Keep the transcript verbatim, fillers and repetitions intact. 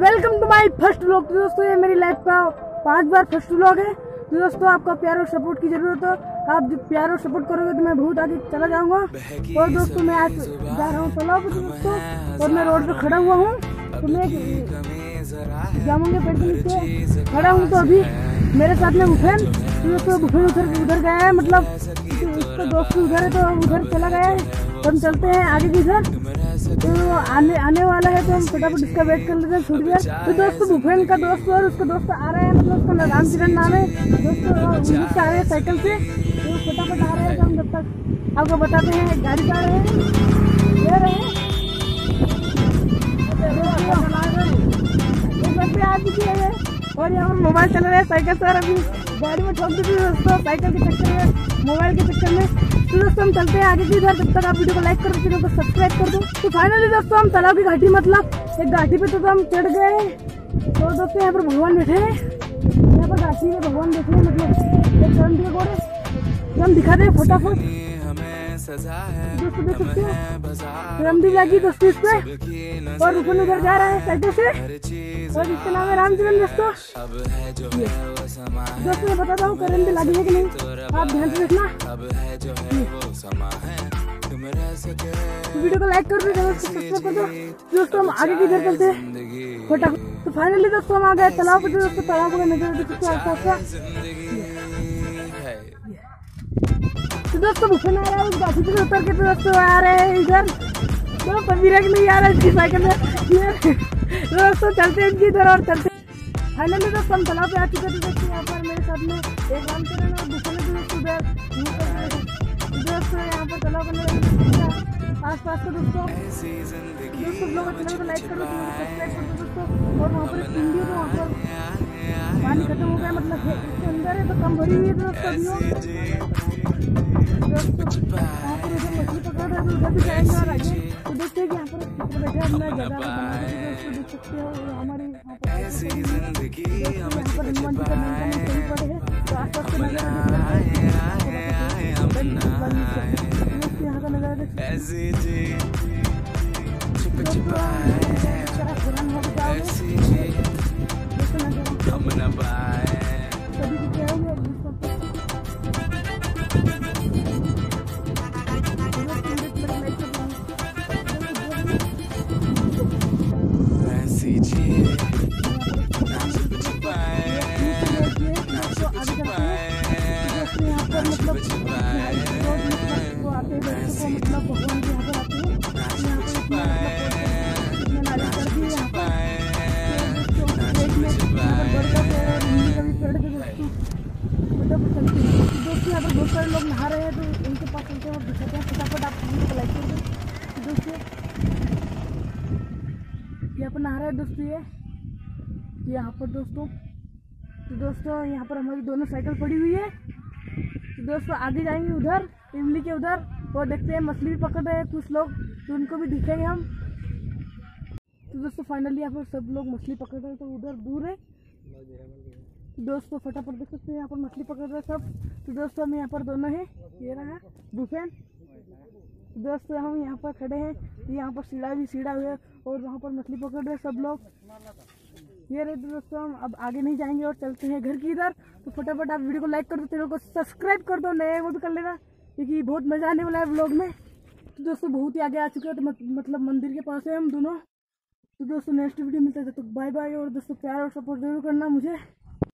Welcome to my first vlog. तो दोस्तों ये मेरी लाइफ का पांच बार फर्स्ट व्लॉग है। तो दोस्तों आपका प्यार और सपोर्ट की जरूरत है। आप जो प्यार और सपोर्ट करोगे तो मैं बहुत आगे चला जाऊंगा। और दोस्तों मैं आज जा रहा हूँ तालाब। तो दोस्तों और मैं रोड पे खड़ा हुआ हूँ। तो मैं जामुन के पेड़ के नीचे खड़ा हूँ। तो अभी मेरे साथ में गुफेन दोस्तों गुफेन उधर उधर गया है, मतलब उसका दोस्त उधर है तो उधर चला गया है। हम चलते हैं आगे की सर। तो आने आने वाला है तो हम फटाफट इसका वेट कर लेते हैं थोड़ी देर। तो दोस्तों भूपेन का दोस्त और उसका दोस्त आ रहा है, मतलब उसका राम किरण नाम है। दोस्तों आ रहे हैं साइकिल से, तो फटाफट आ रहे हैं। तो हम जब तक आपको बताते हैं गाड़ी जा रहे हैं ले रहे हैं है और यहाँ पर मोबाइल चला रहे हैं साइकिल से। अभी गाड़ी में ठोक देती है दोस्तों साइकिल के चक्कर में, मोबाइल के चक्कर में। तो दोस्तों हम चलते हैं आगे की इधर। जब तक आप वीडियो को लाइक करो, चैनल को सब्सक्राइब कर दो। तो फाइनली दोस्तों हम तालाब की घाटी, मतलब एक घाटी पे तो, तो हम चढ़ गए। तो दोस्तों यहाँ पर भगवान बैठे हैं, यहाँ पर घाटी में भगवान बैठे हैं, मतलब एक हम दिखा दे फटाफट। दोस्तों देख सकते हो रामदी जागी दोस्तों इस पे, और रुपन उधर जा रहा है साइकिल से और इसका नाम है रामचरण। दोस्तों दोस्तों मैं बताता हूँ करंदी लागी है कि नहीं, आप ध्यान से देखना। वीडियो को लाइक कर दो, सब्सक्राइब कर दो। दोस्तों हम आगे की तरफ चलते फटाफट। तो फाइनली दोस्तों हम आ गए तालाब पर। दोस्तों तालाब का नजर तो दोस्तों भूपेन आ रहा है गाड़ी से उतर के। तो दोस्तों आ रहे हैं इधर, तो पवीरा के नहीं आ रहा है इसकी साइकिल में। दोस्तों चलते हैं इधर और चलते फाइनली दोस्तों हम तालाब पे आ चुके थे। दोस्तों यहाँ पर मेरे साथ में एक काम कर रहे हैं और भूपेन भी दोस्तों उधर। दोस्तों यहाँ पर तालाब आस पास के दोस्तों दोस्तों लोग चैनल को लाइक करो, सब्सक्राइब कर दो दोस्तों। और वहाँ पर हिंदी तो वहाँ पर पानी खत्म हो गया, मतलब इसके अंदर है तो कम भरी हुई है। दोस्तों यहाँ पर उधर मछली पकड़ रहे हैं, उधर भी जाएंगे और आगे। तो देखते हैं कि यहाँ पर बैठे अपना जगह देख सकते हो। हमारे यहाँ पर हनुमान जी का मंदिर पड़े है, तो आस पास का यहाँ का नजारा देख सकते हो। बहुत सारे लोग नहा रहे हैं तो उनके पास चलते हैं और दिखाते हैं फटाफट। आप लाइक कर दो दोस्तों। यहाँ पर नहा रहा है दोस्तों ये यहाँ पर दोस्तों। तो दोस्तों यहाँ पर हमारी दोनों साइकिल पड़ी हुई है। तो दोस्तों आगे जाएंगे उधर इमली के उधर और देखते हैं मछली भी पकड़ रहे हैं कुछ लोग, तो उनको भी दिखेंगे हम। तो दोस्तों फाइनली यहाँ पर सब लोग मछली पकड़ रहे हैं, तो उधर दूर है दोस्तों। फटाफट देख सकते हैं यहाँ पर मछली पकड़ रहे सब। तो दोस्तों हम यहाँ पर दोनों हैं, ये रहा भूपेन। दोस्तों हम यहाँ पर खड़े हैं, यहाँ पर सीढ़ा भी सीढ़ा हुआ है और वहाँ पर मछली पकड़ रहे सब लोग, ये रहे। तो दोस्तों हम अब आगे नहीं जाएंगे और चलते हैं घर की इधर। तो फटाफट आप वीडियो को लाइक कर दो, चैनल को सब्सक्राइब कर दो, नए वो भी कर लेना क्योंकि बहुत मज़ा आने वाला है व्लॉग में। तो दोस्तों बहुत ही आगे आ चुके हैं, तो मतलब मंदिर के पास है हम दोनों। तो दोस्तों नेक्स्ट वीडियो मिलता है, तो बाय बाय। और दोस्तों प्यार और सपोर्ट जरूर करना मुझे।